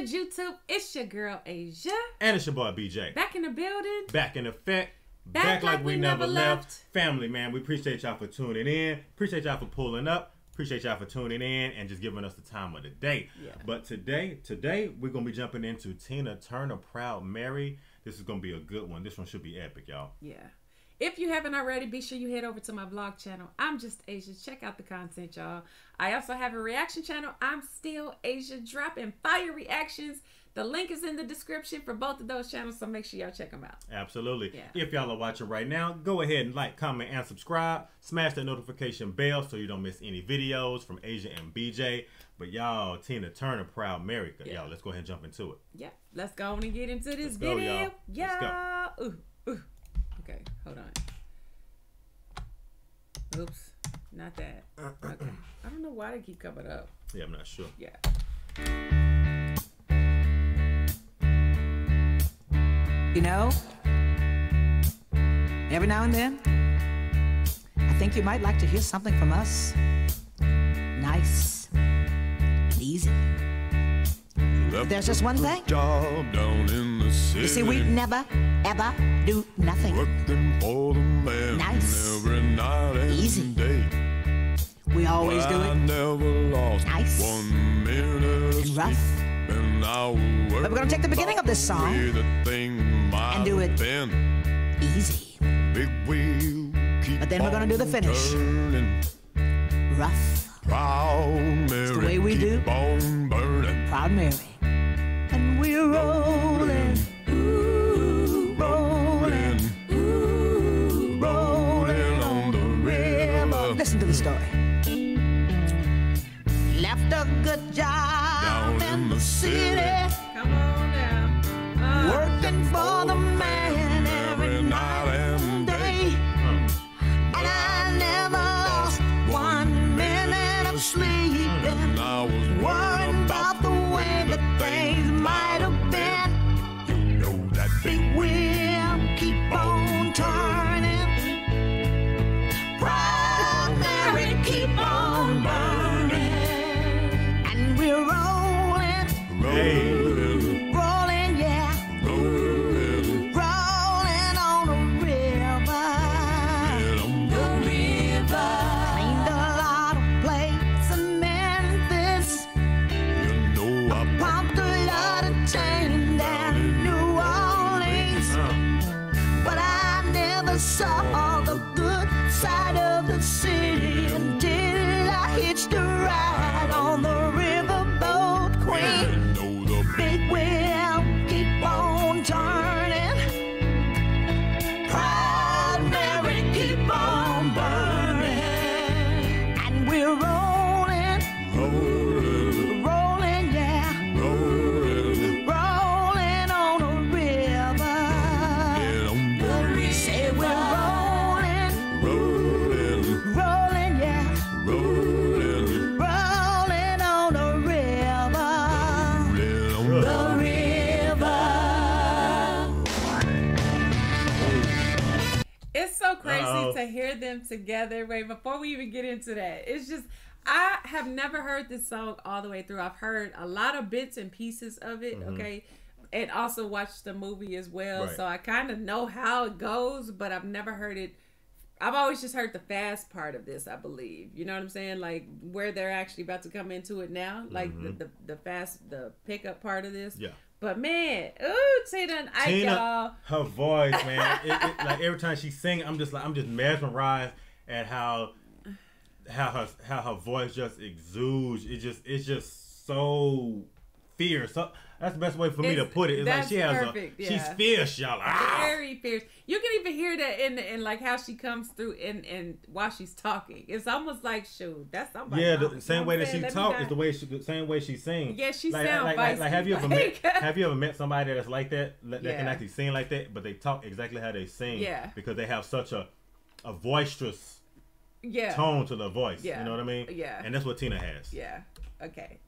good, YouTube? It's your girl, Asia. And it's your boy, BJ. Back in the building. Back in effect. Back like we never left. Family, man, we appreciate y'all for tuning in. Appreciate y'all for pulling up. Appreciate y'all for tuning in and just giving us the time of the day. Yeah. But today, we're going to be jumping into Tina Turner, Proud Mary. This is going to be a good one. This one should be epic, y'all. Yeah. If you haven't already, be sure you head over to my vlog channel. I'm Just Asia. Check out the content, y'all. I also have a reaction channel. I'm Still Asia, dropping fire reactions. The link is in the description for both of those channels, so make sure y'all check them out. Absolutely. Yeah. If y'all are watching right now, go ahead and like, comment, and subscribe. Smash that notification bell so you don't miss any videos from Asia and BJ. But y'all, Tina Turner, Proud Mary. Yeah. Y'all, let's go ahead and jump into it. Yeah. Let's go on and get into this video. Y'all. Let's go. Ooh. Okay, hold on. Oops, not that. Okay. I don't know why they keep coming up. Yeah, I'm not sure. Yeah. You know, every now and then, I think you might like to hear something from us. Nice and easy. There's just one thing. Job down in the city. You see, we never, ever do nothing. Working for the man nice. Every night and easy. Day. We always do it. Never lost nice. 1 minute and rough. And but we're going to take the beginning of this song and do it been. Easy. Big wheel, keep but then we're going to do the finish. Turning. Rough. Proud Mary, it's the way we do. Proud Mary. And we're rolling, ooh, rolling, ooh, rolling on the river. Listen to the story. Left a good job down in the city. Come on now. Working for the man every night and day. And I never lost 1 minute of sleep. And I was worried about the way that things might have been. You know that big wheel keep on turning. Proud Mary keep on burning. And we're rolling, rolling, rolling, yeah, rolling, rolling on the river, the river. Cleaned a lot of plates in Memphis. You know I pumped a lot of chain down in New Orleans, but I never saw the good side of the city until I hitched a ride on the riverboat queen. Know the big wheel keep on turning. Proud Mary keep on burning, and we're rolling, rolling, rolling, yeah, rolling, rolling on the river. Say we're rolling, rolling, rolling, yeah, rolling, rolling on the river, the river. It's so crazy to hear them together. Wait, before we even get into that, it's just, I have never heard this song all the way through. I've heard a lot of bits and pieces of it, okay? And also watched the movie as well, right. So I kind of know how it goes, but I've never heard it. I've always just heard the fast part of this, I believe. You know what I'm saying? Like where they're actually about to come into it now, like the pickup part of this. Yeah. But man, ooh, Tina, her voice, man. it, like every time she sings, I'm just mesmerized at how her voice just exudes. It's just so fierce. So, that's the best way for me to put it. It's like she has perfect. She's fierce, y'all. Very fierce. You can even hear that in like how she comes through and while she's talking. It's almost like, shoot, that's somebody. Yeah, the same way that she talks is the same way she sings. Yeah, she sounds like have you ever met somebody that's like that? That can actually sing like that, but they talk exactly how they sing. Yeah. Because they have such a boisterous tone to their voice. Yeah. You know what I mean? Yeah. And that's what Tina has. Yeah. Okay.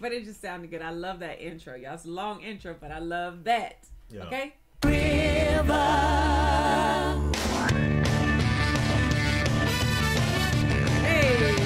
But it just sounded good. I love that intro, y'all. It's a long intro, but I love that. Yeah. Okay? River. Hey.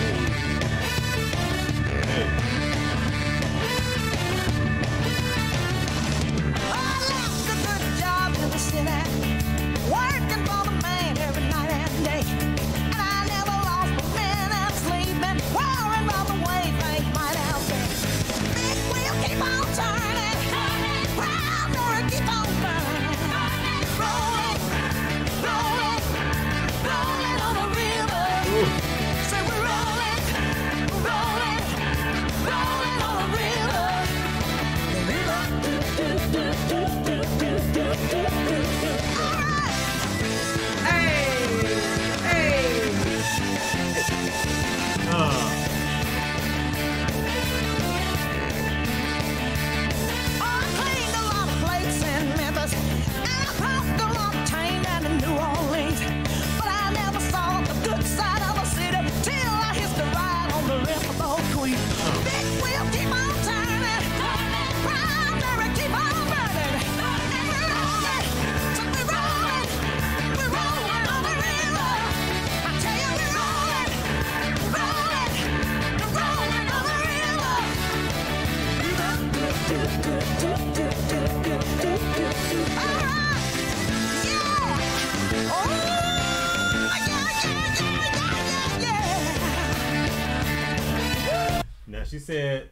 Now she said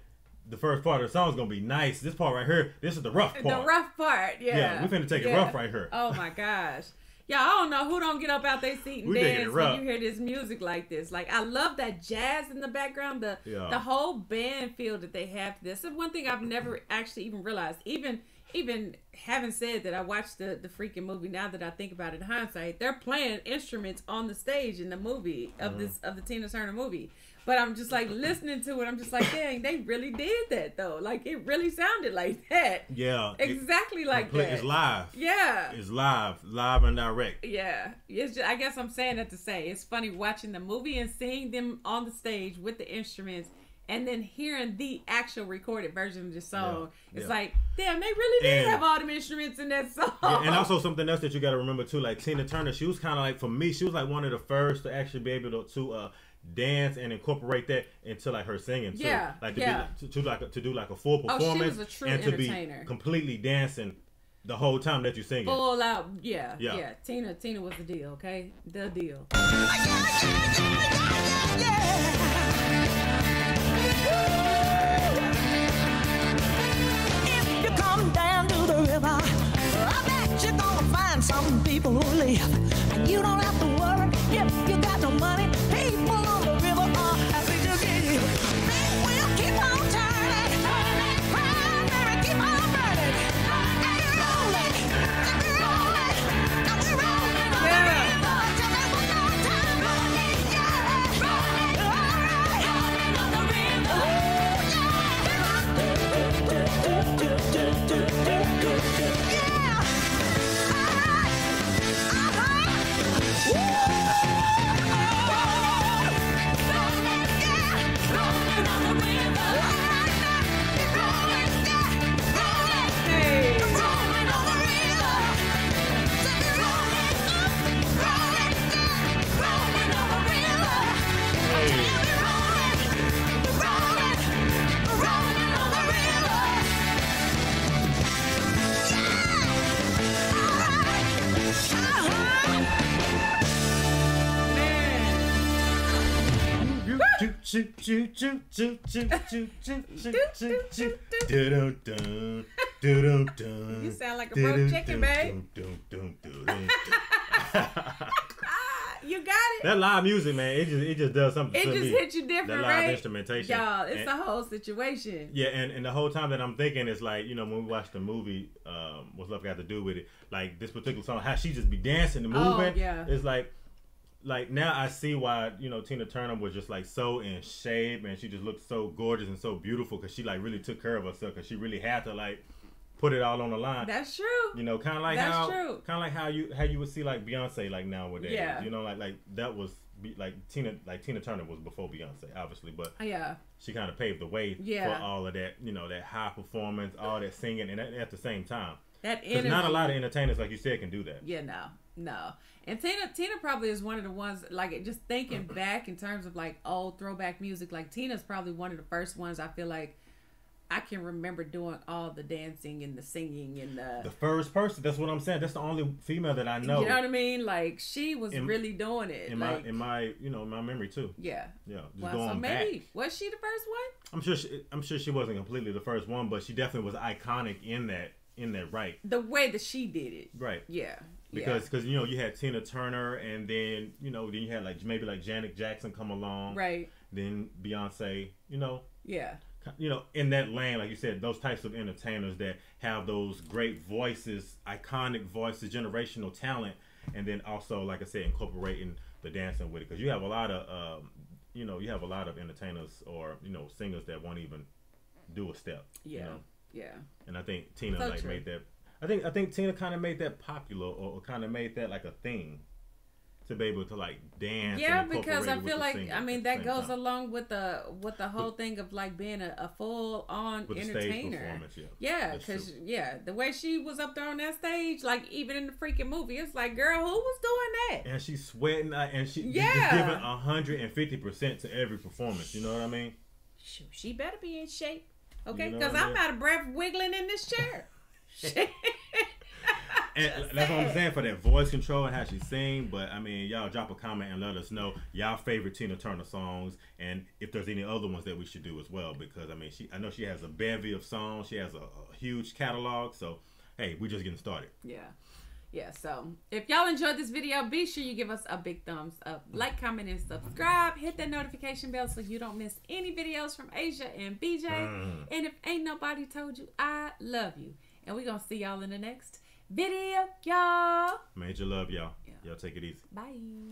the first part of the song is gonna be nice. This part right here, this is the rough part. The rough part, yeah. Yeah, we finna take it rough right here. Oh my gosh. Yeah, I don't know who don't get up out their seat and dance when you hear this music like this. Like, I love that jazz in the background, the whole band feel that they have to this. It's one thing I've never actually even realized. Even having said that, I watched the freaking movie. Now that I think about it in hindsight, they're playing instruments on the stage in the movie of the Tina Turner movie. But I'm just like listening to it. I'm just like, dang, they really did that though. Like it really sounded like that. Yeah, exactly like that. It's live. Yeah, it's live and direct. Yeah, it's just, I guess I'm saying that to say it's funny watching the movie and seeing them on the stage with the instruments. And then hearing the actual recorded version of the song, it's like, damn, they really did have all the instruments in that song. Yeah, and also something else that you got to remember too, like Tina Turner, she was kind of like, for me, she was like one of the first to actually be able to dance and incorporate that into like her singing too. Yeah, like to do like a full performance. Oh, she was a true entertainer. To be completely dancing the whole time that you sing it. Full out, yeah. Tina was the deal, okay, the deal. If you come down to the river, I bet you're gonna find some people who live. And you don't have to worry if you got no money. People on the river are happy to give. They will keep on turning, Proud Mary, keep on burning. And we're rolling, and we're rolling, and we're rolling on the river. Tell them one more time, rolling, yeah, rolling, all right, rolling on the river. Oh, yeah. Yeah, all right. Woo! You sound like a broke chicken, babe. You got it. That live music, man, it just does something. It just hits you different, right? That live instrumentation, y'all. It's the whole situation. Yeah, and the whole time that I'm thinking is like, you know, when we watch the movie, What's Love Got To Do With It? Like this particular song, how she just be dancing and moving. Oh, yeah. It's like. Like now I see why, you know, Tina Turner was just like so in shape and she just looked so gorgeous and so beautiful because she like really took care of herself because she really had to like put it all on the line. That's true. You know, kind of like how you would see like Beyonce like nowadays. Yeah. You know, like that was Tina Turner was before Beyonce obviously, but yeah, she kind of paved the way for all of that, you know, that high performance, all that singing, and at the same time. That energy. Because not a lot of entertainers, like you said, can do that. Yeah, no. And Tina probably is one of the ones, like, just thinking back in terms of, like, old throwback music, like, Tina's probably one of the first ones I feel like I can remember doing all the dancing and the singing and the... The first person, that's what I'm saying. That's the only female that I know. You know what I mean? Like, she was really doing it. In my memory, too. Yeah. Yeah. Just going back. Was she the first one? I'm sure she wasn't completely the first one, but she definitely was iconic in that. The way that she did it. Right. Yeah. Because you know, you had Tina Turner and then, you know, then you had like maybe like Janet Jackson come along. Right. Then Beyonce, you know. Yeah. You know, in that lane, like you said, those types of entertainers that have those great voices, iconic voices, generational talent, and then also, like I said, incorporating the dancing with it. Because you have a lot of, you know, you have a lot of entertainers or, you know, singers that won't even do a step. Yeah. You know? Yeah, and I think Tina made that. I think Tina kind of made that popular, or kind of made that like a thing to be able to like dance. Yeah, because I feel like that goes along with the whole thing of like being a full on entertainer. Yeah, because the way she was up there on that stage, like even in the freaking movie, it's like, girl, who was doing that? And she's sweating, and she just giving 150% to every performance. You know what I mean? Shoot, she better be in shape. Okay, because I'm out of breath wiggling in this chair. And that's what I'm saying for that voice control and how she sing. But I mean, y'all drop a comment and let us know y'all favorite Tina Turner songs, and if there's any other ones that we should do as well. Because I mean, I know she has a bevy of songs. She has a huge catalog. So hey, we're just getting started. Yeah. Yeah, so if y'all enjoyed this video, be sure you give us a big thumbs up, like, comment, and subscribe. Hit that notification bell so you don't miss any videos from Asia and BJ. And if ain't nobody told you, I love you. And we're going to see y'all in the next video, y'all. Major love, y'all. Yeah. Y'all take it easy. Bye.